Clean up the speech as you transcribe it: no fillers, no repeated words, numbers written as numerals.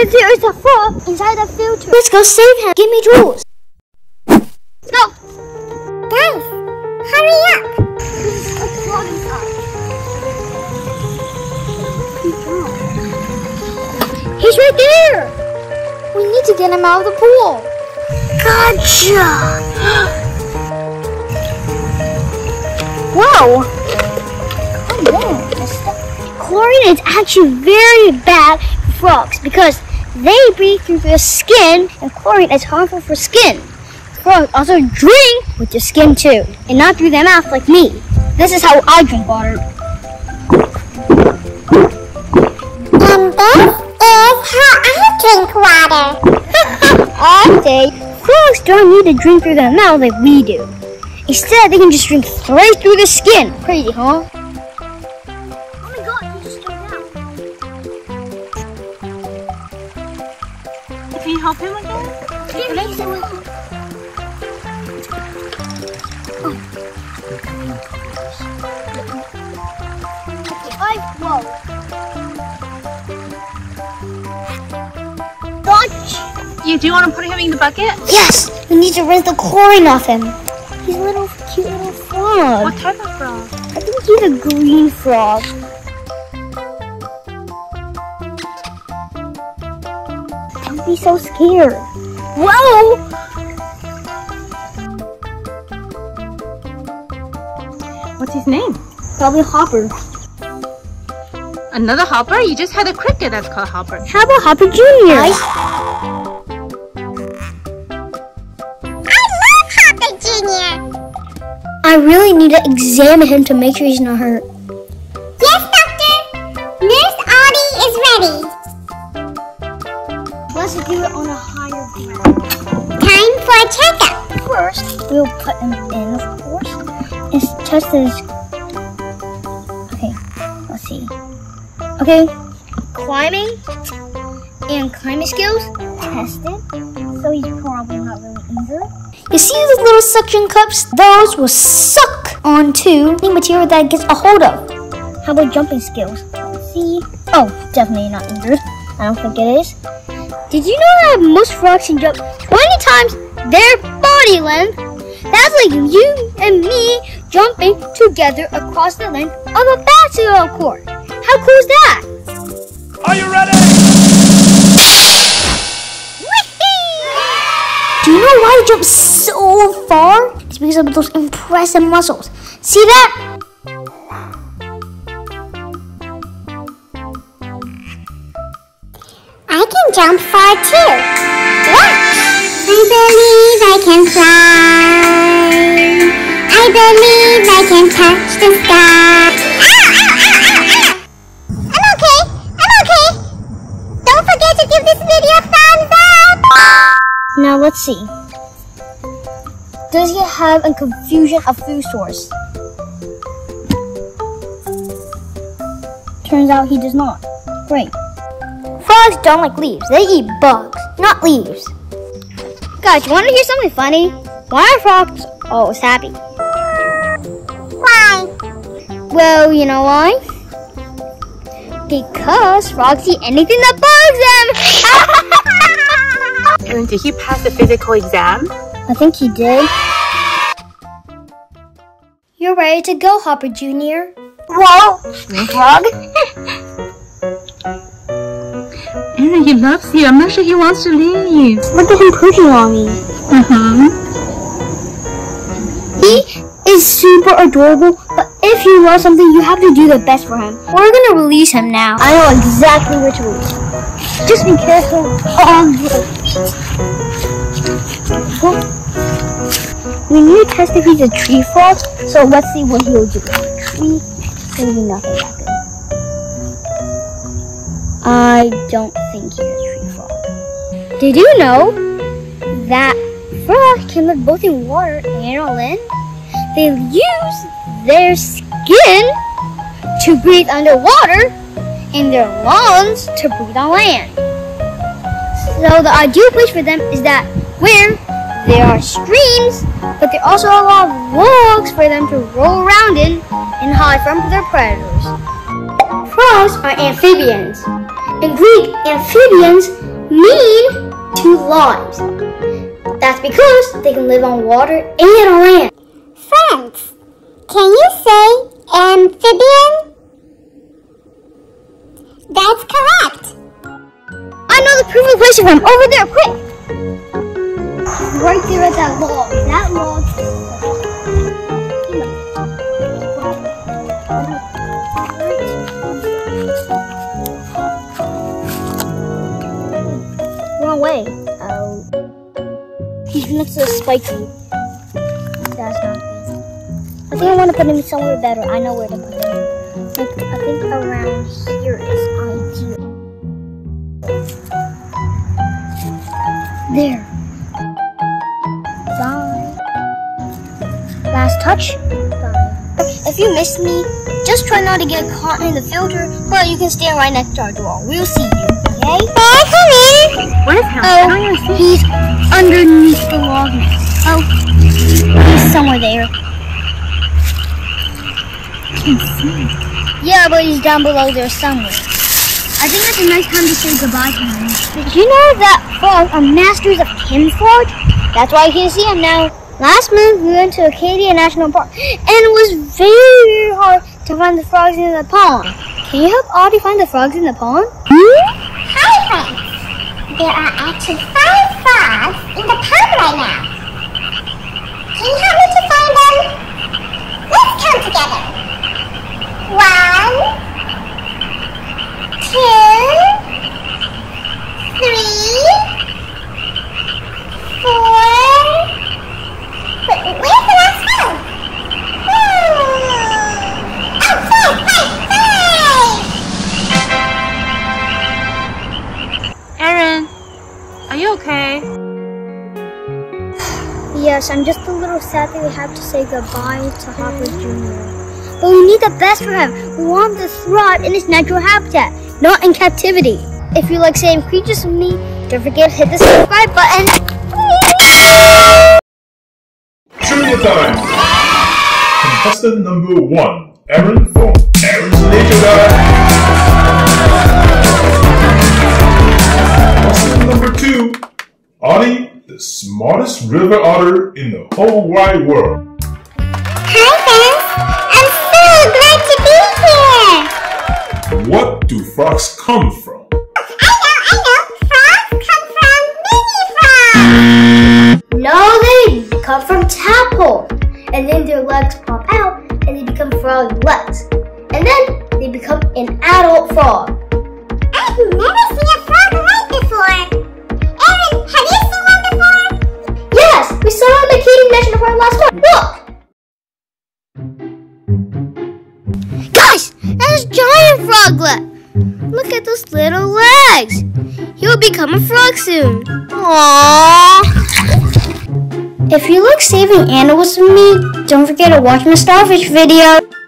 if there is a frog inside the filter. Let's go save him. Give me jewels. Let's go. Guys, hurry up. A frog inside. He's right there. We need to get him out of the pool. Gotcha. Whoa! Chlorine is actually very bad for frogs because they breathe through their skin, and chlorine is harmful for skin. Frogs also drink with their skin too, and not through their mouth like me. This is how I drink water. And this is how I drink water. All day, frogs don't need to drink through their mouth like we do. Instead, they can just drink right through the skin. Crazy, huh? Oh my god, he just jumped out. Can you help him again? Whoa. Dodge! You do want to put him in the bucket? Yes! We need to rinse the chlorine off him. He's a little cute little frog. What type of frog? I think he's a green frog. Don't be so scared. Whoa! What's his name? Probably Hopper. Another Hopper? You just had a cricket that's called Hopper. How about Hopper Junior? I really need to examine him to make sure he's not hurt. Yes, Doctor! Nurse Audie is ready. Let's do it on a higher ground. Time for a checkup. First, we'll put him in, of course. His chest is... Okay, let's see. Okay, climbing and climbing skills tested. So he's probably not really injured. You see those little suction cups? Those will suck onto any material that it gets a hold of. How about jumping skills? Let's see. Oh, definitely not injured. I don't think it is. Did you know that most frogs can jump 20 times their body length? That's like you and me jumping together across the length of a basketball court. How cool is that? Are you ready? Do you know why he jumps so far? It's because of those impressive muscles. See that? I can jump far too. Watch! I believe I can fly. I believe I can touch the sky. Ow, ow, ow, ow, ow. I'm okay. I'm okay. Don't forget to give this video a thumbs up. Now let's see. Does he have a confusion of food source? Turns out he does not. Great. Frogs don't like leaves. They eat bugs, not leaves. Guys, you want to hear something funny? Why are frogs always happy? Why? Well, you know why? Because frogs eat anything that bugs them. Aaron, did he pass the physical exam? I think he did. You're ready to go, Hopper Junior. Whoa! Frog? Aaron, he loves you. I'm not sure he wants to leave. Look at him pooching on me. He is super adorable, but if you love something, you have to do the best for him. We're gonna release him now. I know exactly where to release him. Just be careful on your feet. We need to test if he's a tree frog, so let's see what he'll do. Tree, maybe nothing that good. I don't think he's a tree frog. Did you know that frogs can live both in water and on land? They use their skin to breathe underwater, and their lungs to breathe on land. So the ideal place for them is that where there are streams, but there are also a lot of logs for them to roll around in and hide from their predators. Frogs are amphibians. In Greek, amphibians need two lives. That's because they can live on water and on land. Friends, can you say amphibian? That's correct. I know the perfect place to run. Over there, quick. Right there at that log. That log. Wrong way. Oh. He's next to a spiky. That's not good. I think I want to put him somewhere better. I know where to put him. I think around here is ideal. There. Bye. Last touch. Bye. If you miss me, just try not to get caught in the filter, but you can stand right next to our door. We'll see you, okay? Hey, come in! What is happening? Oh, he's underneath the log now. Oh, he's somewhere there. I can't see. Yeah, but he's down below there somewhere. I think that's a nice time to say goodbye to him. Did you know that frogs are masters of camouflage? That's why you can't see him now. Last month, we went to Acadia National Park, and it was very hard to find the frogs in the pond. Can you help Audie find the frogs in the pond? Hi, friends. There are actually 5 frogs in the pond right now. Can you help me to find them? Let's come together. 1, 2, 3, 4. Where's the last one? Oh, hey! Aaron, are you okay? Yes, I'm just a little sad that we have to say goodbye to Hopper Junior. But we need the best for him. We want him to thrive in his natural habitat, not in captivity. If you like saving creatures with me, don't forget to hit the subscribe button. Trivia time! Contestant number 1, Aaron from Aaron's Nature Guide. Contestant number 2, Audie, the smartest river otter in the whole wide world. What do frogs come from? I know. Frogs come from mini frogs. No, they come from tadpoles. And then their legs pop out and they become frog legs. And then they become an adult frog. I've never seen a frog like before. Aaron, have you seen one before? Yes, we saw it in the Acadia National Park last month. Look! That's giant froglet. Look at those little legs. He'll become a frog soon. Aww. If you like saving animals with me, don't forget to watch my starfish video.